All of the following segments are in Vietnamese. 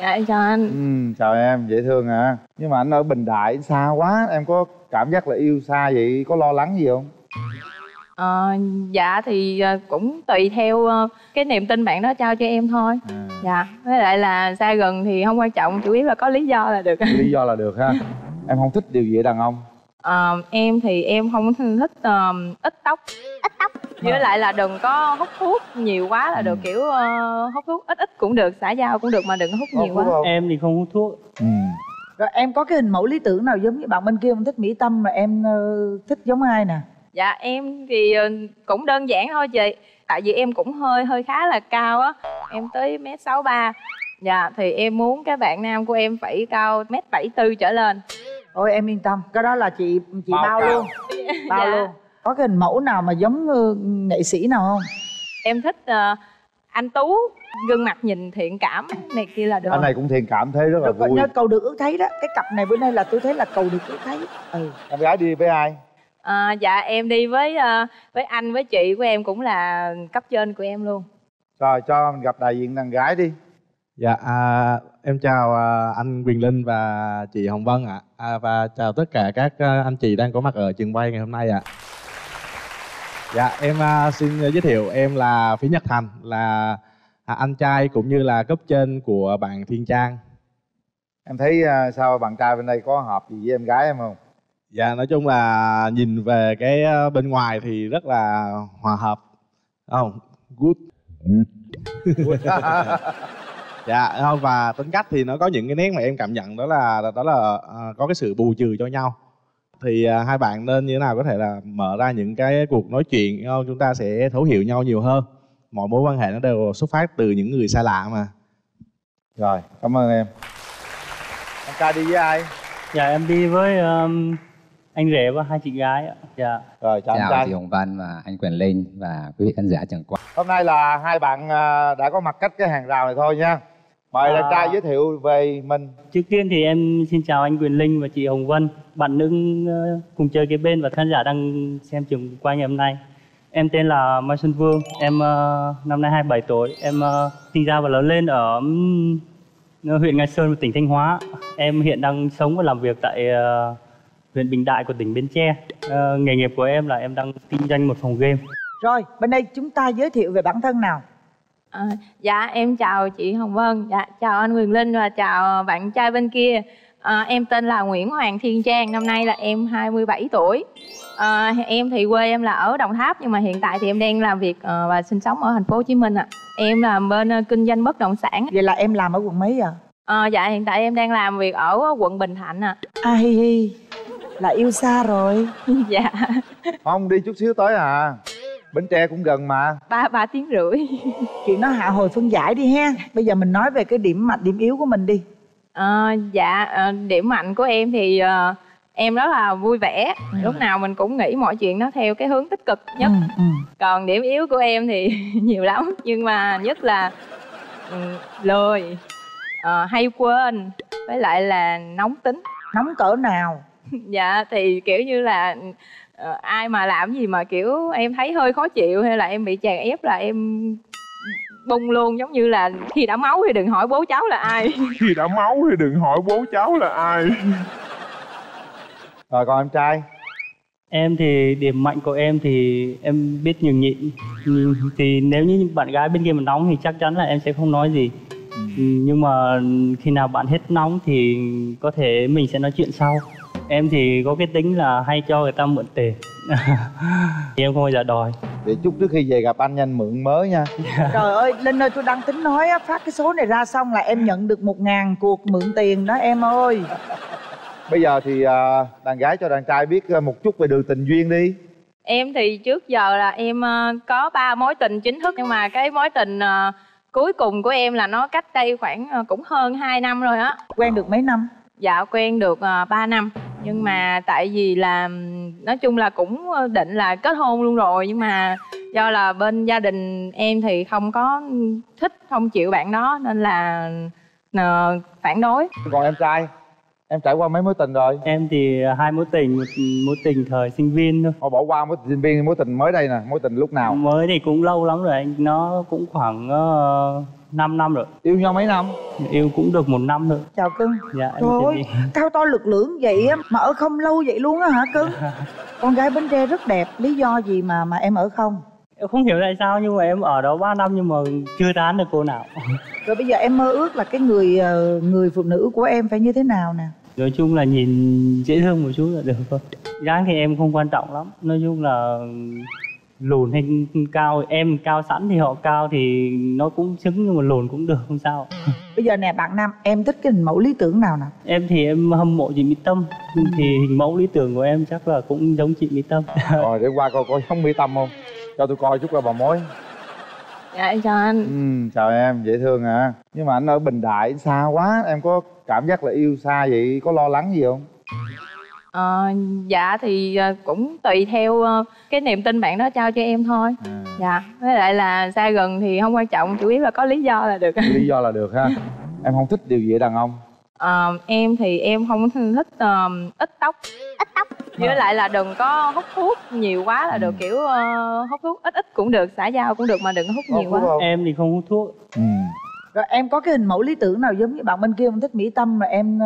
Dạ chào anh. Chào em, dễ thương hả? Nhưng mà anh ở Bình Đại xa quá, em có cảm giác là yêu xa vậy, có lo lắng gì không? Dạ thì cũng tùy theo cái niềm tin bạn đó trao cho em thôi. Dạ, với lại là xa gần thì không quan trọng, chủ yếu là có lý do là được. Lý do là được ha. Em không thích điều gì ở đàn ông? Em thì em không thích ít tóc. Ít tóc? Với lại là đừng có hút thuốc nhiều quá là được, kiểu hút thuốc ít ít cũng được, xã giao cũng được mà đừng có hút nhiều quá. Em thì không hút thuốc. Rồi em có cái hình mẫu lý tưởng nào giống như bạn bên kia không thích Mỹ Tâm mà em thích giống ai nè? Dạ em thì cũng đơn giản thôi chị. Tại vì em cũng hơi khá là cao á. Em tới 1m63. Dạ thì em muốn cái bạn nam của em phải cao 1m74 trở lên. Ôi em yên tâm, cái đó là chị bao luôn. Bao dạ luôn. Có cái hình mẫu nào mà giống nghệ sĩ nào không? Em thích anh Tú, gương mặt nhìn thiện cảm này kia là được. Anh này cũng thiện cảm thế rất là vui. Nhớ cầu được ước thấy đó. Cái cặp này bữa nay là tôi thấy là cầu được ước thấy. Em gái đi với ai? Dạ em đi với anh, với chị của em cũng là cấp trên của em luôn. Rồi cho mình gặp đại diện đàn gái đi. Dạ em chào anh Quyền Linh và chị Hồng Vân ạ. Và chào tất cả các anh chị đang có mặt ở trường quay ngày hôm nay ạ. Dạ em xin giới thiệu em là Phí Nhật Thành, là anh trai cũng như là cấp trên của bạn Thiên Trang. Em thấy sao, bạn trai bên đây có hợp gì với em gái em không? Dạ nói chung là nhìn về cái bên ngoài thì rất là hòa hợp. Good. Good. Dạ không, và tính cách thì nó có những cái nét mà em cảm nhận đó là có cái sự bù trừ cho nhau. Thì hai bạn nên như thế nào có thể là mở ra những cái cuộc nói chuyện, chúng ta sẽ thấu hiểu nhau nhiều hơn. Mọi mối quan hệ nó đều xuất phát từ những người xa lạ mà. Rồi, cảm ơn em. Anh ta đi với ai? Dạ em đi với anh rể và hai chị gái ạ. Dạ. Rồi chào chị Hồng Vân và anh Quyền Linh và quý vị khán giả trường quay. Hôm nay là hai bạn đã có mặt cách cái hàng rào này thôi nha. Mời anh trai giới thiệu về mình. Trước tiên thì em xin chào anh Quyền Linh và chị Hồng Vân, bạn nữ cùng chơi kế bên và khán giả đang xem trường quay ngày hôm nay. Em tên là Mai Xuân Vương, em năm nay 27 tuổi, em sinh ra và lớn lên ở huyện Nghi Sơn, tỉnh Thanh Hóa. Em hiện đang sống và làm việc tại huyện Bình Đại của tỉnh Bến Tre. Nghề nghiệp của em là em đang kinh doanh một phòng game. Rồi, bên đây chúng ta giới thiệu về bản thân nào. Dạ, em chào chị Hồng Vân, dạ, chào anh Quyền Linh và chào bạn trai bên kia. Em tên là Nguyễn Hoàng Thiên Trang, năm nay là em 27 tuổi. Em thì quê em là ở Đồng Tháp nhưng mà hiện tại thì em đang làm việc và sinh sống ở thành phố Hồ Chí Minh ạ. Em làm bên kinh doanh bất động sản. Vậy là em làm ở quận mấy ạ? Dạ hiện tại em đang làm việc ở quận Bình Thạnh ạ. Là yêu xa rồi. Dạ. Không, đi chút xíu tới à. Bến Tre cũng gần mà. 3 tiếng rưỡi. Chuyện nó hạ hồi phân giải đi ha. Bây giờ mình nói về cái điểm mạnh, điểm yếu của mình đi. Dạ điểm mạnh của em thì em rất là vui vẻ. Lúc nào mình cũng nghĩ mọi chuyện nó theo cái hướng tích cực nhất. Còn điểm yếu của em thì nhiều lắm. Nhưng mà nhất là lười, hay quên, với lại là nóng tính. Nóng cỡ nào? Dạ thì kiểu như là ai mà làm gì mà kiểu em thấy hơi khó chịu hay là em bị chèn ép là em bung luôn, giống như là khi đã máu thì đừng hỏi bố cháu là ai. Khi đã máu thì đừng hỏi bố cháu là ai. Rồi còn em trai? Em thì điểm mạnh của em thì em biết nhường nhịn. Thì nếu như bạn gái bên kia mà nóng thì chắc chắn là em sẽ không nói gì. Nhưng mà khi nào bạn hết nóng thì có thể mình sẽ nói chuyện sau. Em thì có cái tính là hay cho người ta mượn tiền. Em không bao giờ đòi. Để chút trước khi về gặp anh nhanh mượn mới nha. Trời ơi Linh ơi, tôi đang tính nói phát cái số này ra xong là em nhận được 1000 cuộc mượn tiền đó em ơi. Bây giờ thì đàn gái cho đàn trai biết một chút về đường tình duyên đi. Em thì trước giờ là em có 3 mối tình chính thức. Nhưng mà cái mối tình cuối cùng của em là nó cách đây khoảng cũng hơn 2 năm rồi á. Quen được mấy năm? Dạ quen được 3 năm. Nhưng mà tại vì là nói chung là cũng định là kết hôn luôn rồi. Nhưng mà do là bên gia đình em thì không có thích, không chịu bạn đó nên là phản đối. Còn em trai? Em trải qua mấy mối tình rồi? Em thì 2 mối tình, một mối tình thời sinh viên thôi. Bỏ qua mối tình sinh viên, mối tình mới đây nè, mối tình lúc nào? Mới thì cũng lâu lắm rồi anh, nó cũng khoảng 5 năm rồi. Yêu nhau mấy năm? Yêu cũng được một năm nữa. Chào cưng. Dạ, trời ơi, cao to lực lưỡng vậy mà ở không lâu vậy luôn á hả cưng? Dạ. Con gái Bến Tre rất đẹp, lý do gì mà em ở không? Em không hiểu tại sao nhưng mà em ở đó 3 năm nhưng mà chưa tán được cô nào. Rồi bây giờ em mơ ước là cái người phụ nữ của em phải như thế nào nè? Nói chung là nhìn dễ thương một chút là được thôi. Dáng thì em không quan trọng lắm, nói chung là lùn hay cao, em cao sẵn thì họ cao thì nó cũng xứng, nhưng mà lùn cũng được không sao. Bây giờ nè bạn Nam, em thích cái hình mẫu lý tưởng nào nè? Em thì em hâm mộ chị Mỹ Tâm, thì hình mẫu lý tưởng của em chắc là cũng giống chị Mỹ Tâm. Rồi để qua coi coi không Mỹ Tâm không? Cho tôi coi chút coi bà mối. Dạ em chào anh. Chào em, dễ thương à. Nhưng mà anh ở Bình Đại xa quá, em có cảm giác là yêu xa vậy, có lo lắng gì không? Dạ thì cũng tùy theo cái niềm tin bạn đó trao cho em thôi. Dạ, với lại là xa gần thì không quan trọng, chủ yếu là có lý do là được. Lý do là được ha. Em không thích điều gì ở đàn ông? Em thì em không thích ít tóc. Ít tóc? Với lại là đừng có hút thuốc nhiều quá là được, kiểu hút thuốc ít ít cũng được, xã giao cũng được mà đừng hút nhiều quá. Em thì không hút thuốc. Rồi em có cái hình mẫu lý tưởng nào giống như bạn bên kia không thích Mỹ Tâm mà em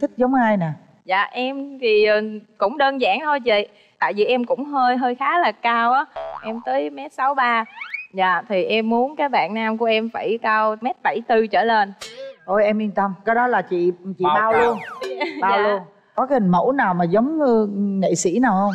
thích giống ai nè? Dạ em thì cũng đơn giản thôi chị. Tại vì em cũng hơi khá là cao á. Em tới 1m63. Dạ thì em muốn cái bạn nam của em phải cao 1m74 trở lên. Ôi em yên tâm, cái đó là chị bao luôn. Bao luôn. Có cái hình mẫu nào mà giống nghệ sĩ nào không?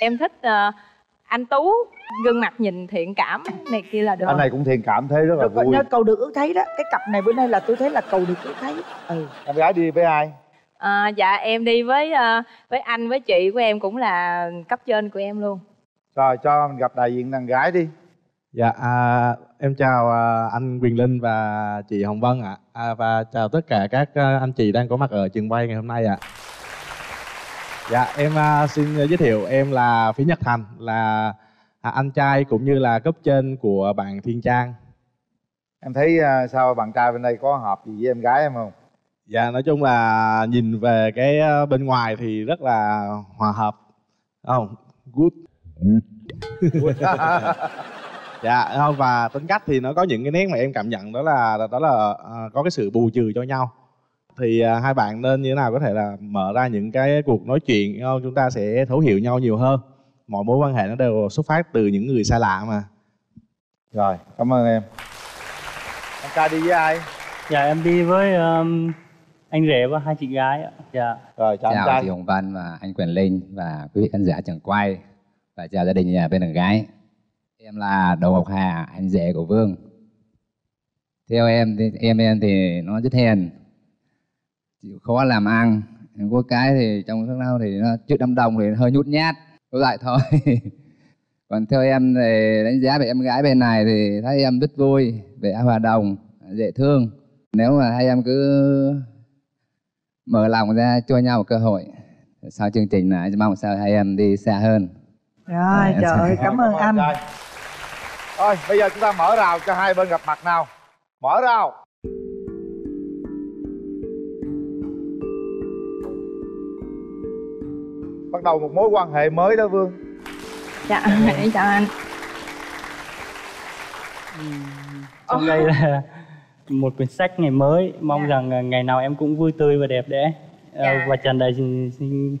Em thích anh Tú, gương mặt nhìn thiện cảm này kia là được. Anh này cũng thiện cảm, thế rất là vui. Cầu được ước thấy đó. Cái cặp này bữa nay là tôi thấy là cầu được ước thấy. Em gái đi với ai? Dạ em đi với anh, với chị của em cũng là cấp trên của em luôn. Rồi cho mình gặp đại diện đàn gái đi. Dạ em chào anh Quyền Linh và chị Hồng Vân ạ. Và chào tất cả các anh chị đang có mặt ở trường quay ngày hôm nay ạ. Dạ em xin giới thiệu em là Phí Nhật Thành, là anh trai cũng như là cấp trên của bạn Thiên Trang. Em thấy sao bạn trai bên đây có hợp gì với em gái em không? Dạ nói chung là nhìn về cái bên ngoài thì rất là hòa hợp. Không, good. Dạ không, và tính cách thì nó có những cái nét mà em cảm nhận đó là có cái sự bù trừ cho nhau. Thì hai bạn nên như thế nào có thể là mở ra những cái cuộc nói chuyện, chúng ta sẽ thấu hiểu nhau nhiều hơn. Mọi mối quan hệ nó đều xuất phát từ những người xa lạ mà. Rồi, cảm ơn em. Anh trai đi với ai? Dạ em đi với anh rể và hai chị gái ạ. Dạ. Rồi chào anh trai. Chị Hồng Vân và anh Quyền Linh và quý vị khán giả trường quay. Và chào gia đình nhà bên đàn gái. Em là Đỗ Ngọc Hà, anh rể của Vương. Theo em thì nó rất hiền, chịu khó làm ăn. Có cái thì trong các nào thì nó trước đám đông thì hơi nhút nhát, tôi lại thôi. Còn theo em thì đánh giá về em gái bên này thì thấy em rất vui, vẻ hòa đồng, dễ thương. Nếu mà hai em cứ mở lòng ra cho nhau một cơ hội, sau chương trình này mong sao hai em đi xa hơn. Rồi, trời ơi, cảm ơn anh. Rồi, bây giờ chúng ta mở rào cho hai bên gặp mặt nào. Mở rào. Bắt đầu một mối quan hệ mới đó Vương. Dạ, em chào anh. Trong đây là một quyển sách ngày mới, mong rằng ngày nào em cũng vui tươi và đẹp đẽ. Và tràn đầy xin.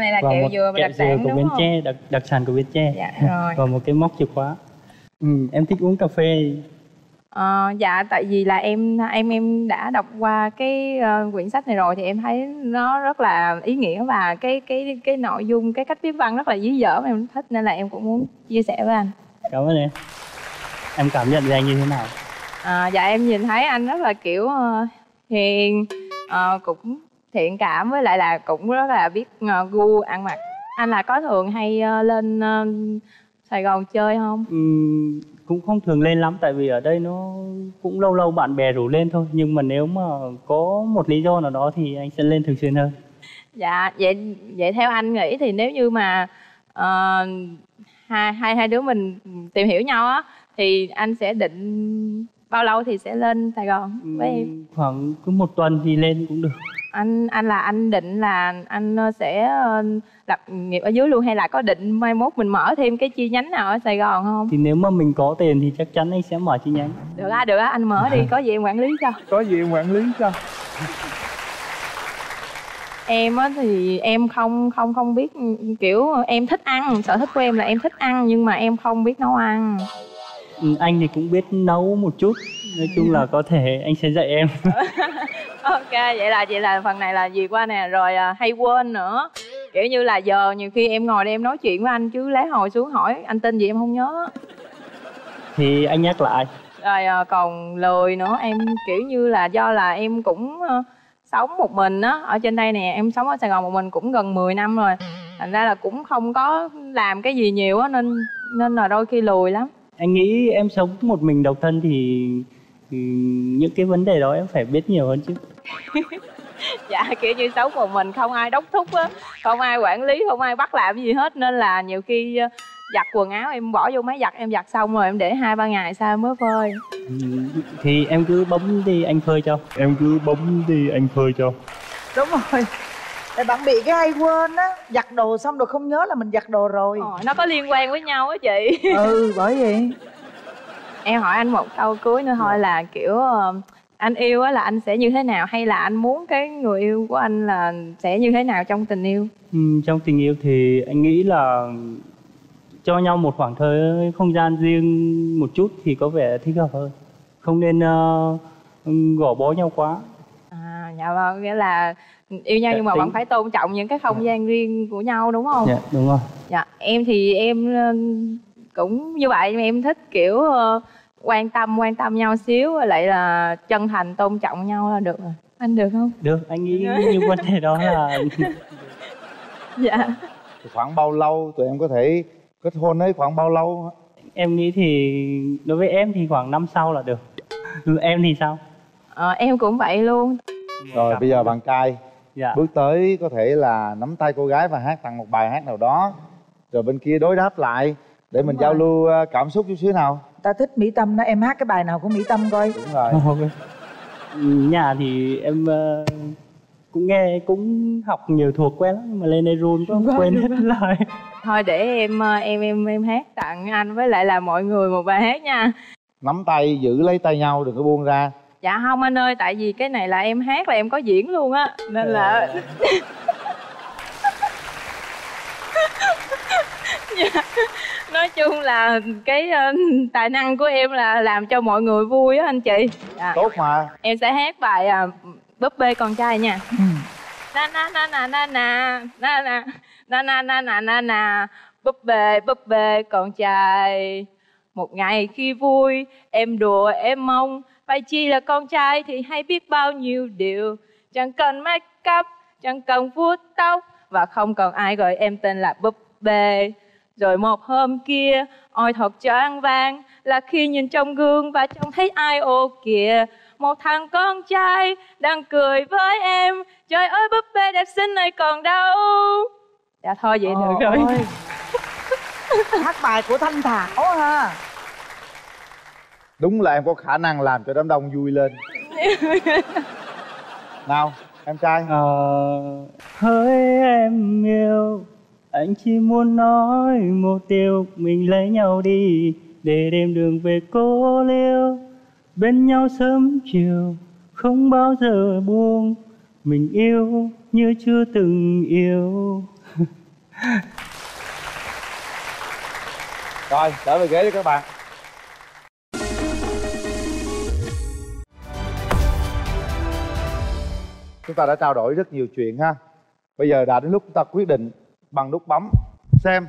Đây là kẹo dừa đặc sản của Bến Tre, đặc sản của Bến Tre. Dạ rồi. Và một cái móc chìa khóa. Em thích uống cà phê. Dạ tại vì là em đã đọc qua cái quyển sách này rồi thì em thấy nó rất là ý nghĩa và cái nội dung, cái cách viết văn rất là dí dỏm, em thích nên là em cũng muốn chia sẻ với anh. Cảm ơn em. Em cảm nhận về anh như thế nào? Dạ em nhìn thấy anh rất là kiểu hiền, cũng thiện cảm, với lại là cũng rất là biết gu ăn mặc. Anh là có thường hay lên Sài Gòn chơi không? Cũng không thường lên lắm, tại vì ở đây nó cũng lâu lâu bạn bè rủ lên thôi. Nhưng mà nếu mà có một lý do nào đó thì anh sẽ lên thường xuyên hơn. Dạ, vậy theo anh nghĩ thì nếu như mà hai đứa mình tìm hiểu nhau á thì anh sẽ định bao lâu thì sẽ lên Sài Gòn với em? Khoảng cứ 1 tuần thì lên cũng được. Anh định là anh sẽ lập nghiệp ở dưới luôn, hay là có định mai mốt mình mở thêm cái chi nhánh nào ở Sài Gòn không? Thì nếu mà mình có tiền thì chắc chắn anh sẽ mở chi nhánh. Được á, anh mở đi, có gì em quản lý cho. Có gì em quản lý cho. Em á thì em không biết, kiểu em thích ăn, sở thích của em là em thích ăn nhưng mà em không biết nấu ăn. Anh thì cũng biết nấu một chút, nói chung là có thể anh sẽ dạy em. Ok, vậy là phần này là gì qua nè, rồi hay quên nữa. Kiểu như là giờ nhiều khi em ngồi đây em nói chuyện với anh chứ lát hồi xuống hỏi anh tên gì em không nhớ. Thì anh nhắc lại. Rồi còn lười nữa, em kiểu như là do là em cũng sống một mình á, ở trên đây nè, em sống ở Sài Gòn một mình cũng gần 10 năm rồi. Thành ra là cũng không có làm cái gì nhiều á nên là đôi khi lười lắm. Anh nghĩ em sống một mình độc thân thì những cái vấn đề đó em phải biết nhiều hơn chứ. Dạ kiểu như sống một mình không ai đốc thúc á, không ai quản lý, không ai bắt làm gì hết. Nên là nhiều khi giặt quần áo em bỏ vô máy giặt, em giặt xong rồi em để 2-3 ngày sau mới phơi. Thì em cứ bấm đi anh phơi cho. Em cứ bấm đi anh phơi cho. Đúng rồi. Tại bạn bị cái hay quên á, giặt đồ xong rồi không nhớ là mình giặt đồ rồi. Nó có liên quan với nhau á chị. Ừ, bởi vậy. Em hỏi anh một câu cuối nữa thôi là kiểu anh yêu á là anh sẽ như thế nào, hay là anh muốn cái người yêu của anh là sẽ như thế nào trong tình yêu? Trong tình yêu thì anh nghĩ là cho nhau một khoảng thời không gian riêng một chút thì có vẻ thích hợp hơn. Không nên gò bó nhau quá. Dạ vâng, nghĩa là yêu nhau nhưng mà vẫn phải tôn trọng những cái không gian riêng của nhau đúng không? Dạ, đúng rồi. Dạ, em thì em cũng như vậy, nhưng em thích kiểu quan tâm nhau xíu, lại là chân thành tôn trọng nhau là được rồi. Anh được không? Được, anh nghĩ như vấn đề đó là... Dạ. Khoảng bao lâu tụi em có thể kết hôn ấy, khoảng bao lâu? Em nghĩ thì đối với em thì khoảng năm sau là được. Em thì sao? Em cũng vậy luôn. Rồi bây giờ bạn trai bước tới có thể là nắm tay cô gái và hát tặng một bài hát nào đó, rồi bên kia đối đáp lại để mình giao lưu cảm xúc chút xíu nào. Ta thích Mỹ Tâm đó, em hát cái bài nào của Mỹ Tâm coi. Đúng rồi. Nhà thì em cũng nghe, cũng học nhiều thuộc quen lắm, nhưng mà lên đây run có quên hết lời. Thôi để em hát tặng anh với lại là mọi người một bài hát nha. Nắm tay giữ lấy tay nhau đừng có buông ra. Dạ không anh ơi, tại vì cái này là em hát là em có diễn luôn á. Nên là... Dạ. Nói chung là cái tài năng của em là làm cho mọi người vui á anh chị. Dạ. Tốt mà. Em sẽ hát bài Búp bê con trai nha. Na na na na na na na na na na na na na. Búp bê con trai, một ngày khi vui em đùa em mong. Phải chi là con trai thì hay biết bao nhiêu điều. Chẳng cần make up, chẳng cần vuốt tóc, và không còn ai gọi em tên là búp bê. Rồi một hôm kia, ôi thật choáng váng là khi nhìn trong gương và trông thấy ai ô kìa, một thằng con trai đang cười với em. Trời ơi búp bê đẹp xinh này còn đâu. Dạ thôi vậy được rồi. Hát bài của Thanh Thảo ha. Đúng là em có khả năng làm cho đám đông vui lên. Nào, em trai. Hỡi em yêu, anh chỉ muốn nói một điều, mình lấy nhau đi để đêm đường về cô liêu. Bên nhau sớm chiều, không bao giờ buông, mình yêu như chưa từng yêu. Rồi, trở về ghế đi các bạn. Chúng ta đã trao đổi rất nhiều chuyện ha. Bây giờ đã đến lúc chúng ta quyết định bằng nút bấm xem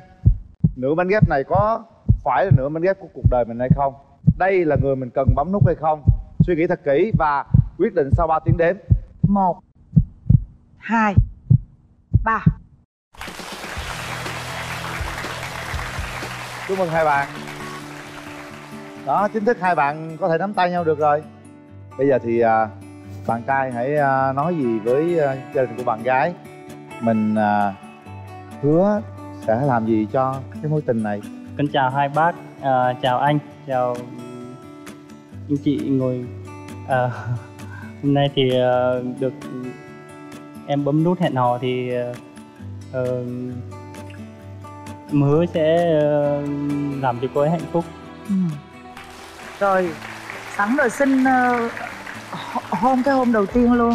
nửa bánh ghép này có phải là nửa bánh ghép của cuộc đời mình hay không. Đây là người mình cần bấm nút hay không. Suy nghĩ thật kỹ và quyết định sau 3 tiếng đếm. 1, 2, 3. Chúc mừng hai bạn. Đó, chính thức hai bạn có thể nắm tay nhau được rồi. Bây giờ thì bạn trai hãy nói gì với gia đình của bạn gái. Mình hứa sẽ làm gì cho cái mối tình này. Kính chào hai bác, chào anh, chào anh chị ngồi. Hôm nay thì được em bấm nút hẹn hò thì em hứa sẽ làm cho cô ấy hạnh phúc. Rồi sẵn rồi, xin hôn cái hôm đầu tiên luôn.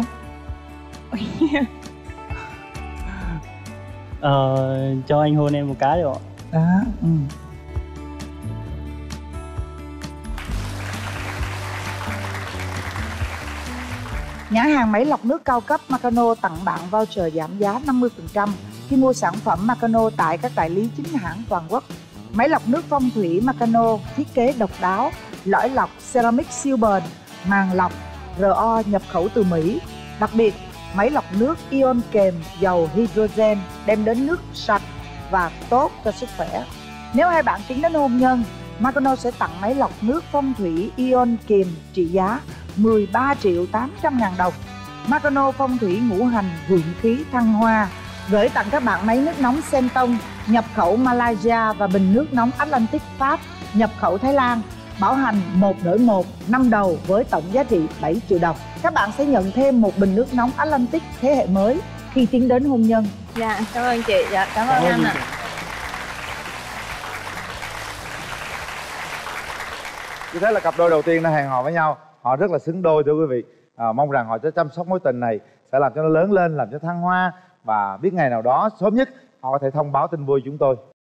Cho anh hôn em một cái được không? Đó. Nhãn hàng máy lọc nước cao cấp Maicano tặng bạn voucher giảm giá 50% khi mua sản phẩm Maicano tại các đại lý chính hãng toàn quốc. Máy lọc nước phong thủy Maicano thiết kế độc đáo, lõi lọc ceramic siêu bền, màng lọc RO nhập khẩu từ Mỹ. Đặc biệt, máy lọc nước ion kèm dầu hydrogen đem đến nước sạch và tốt cho sức khỏe. Nếu hai bạn tiến đến hôn nhân, Maicano sẽ tặng máy lọc nước phong thủy ion kèm trị giá 13.800.000 đồng. Maicano phong thủy ngũ hành vượng khí thăng hoa gửi tặng các bạn máy nước nóng Sentong nhập khẩu Malaysia và bình nước nóng Atlantic Pháp nhập khẩu Thái Lan, bảo hành 1 đổi 1 5 đầu với tổng giá trị 7 triệu đồng. Các bạn sẽ nhận thêm một bình nước nóng Atlantic thế hệ mới khi tiến đến hôn nhân. Dạ cảm ơn chị. Dạ cảm ơn anh ạ. Như thế là cặp đôi đầu tiên đã hẹn hò với nhau, họ rất là xứng đôi thưa quý vị. Mong rằng họ sẽ chăm sóc mối tình này, sẽ làm cho nó lớn lên, làm cho thăng hoa, và biết ngày nào đó sớm nhất họ có thể thông báo tin vui chúng tôi.